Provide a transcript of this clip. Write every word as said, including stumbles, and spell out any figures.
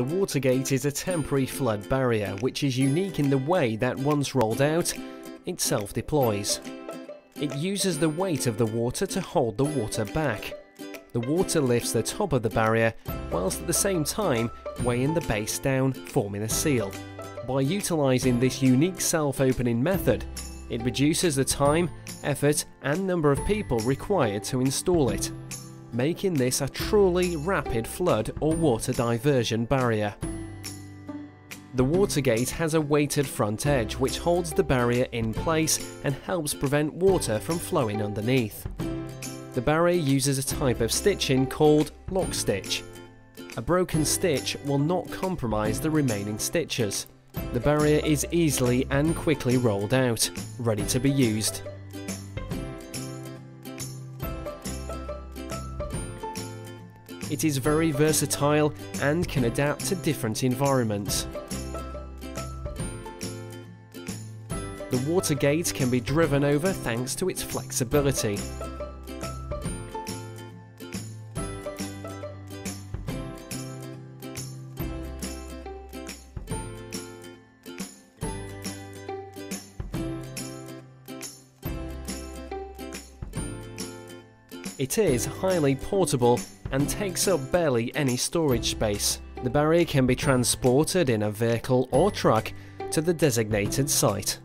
The Water-Gate is a temporary flood barrier which is unique in the way that once rolled out, it self-deploys. It uses the weight of the water to hold the water back. The water lifts the top of the barrier, whilst at the same time weighing the base down, forming a seal. By utilising this unique self-opening method, it reduces the time, effort and number of people required to install it, making this a truly rapid flood or water diversion barrier. The Water-Gate has a weighted front edge which holds the barrier in place and helps prevent water from flowing underneath. The barrier uses a type of stitching called lock stitch. A broken stitch will not compromise the remaining stitches. The barrier is easily and quickly rolled out, ready to be used. It is very versatile and can adapt to different environments. The Water-Gate can be driven over thanks to its flexibility. It is highly portable and takes up barely any storage space. The barrier can be transported in a vehicle or truck to the designated site.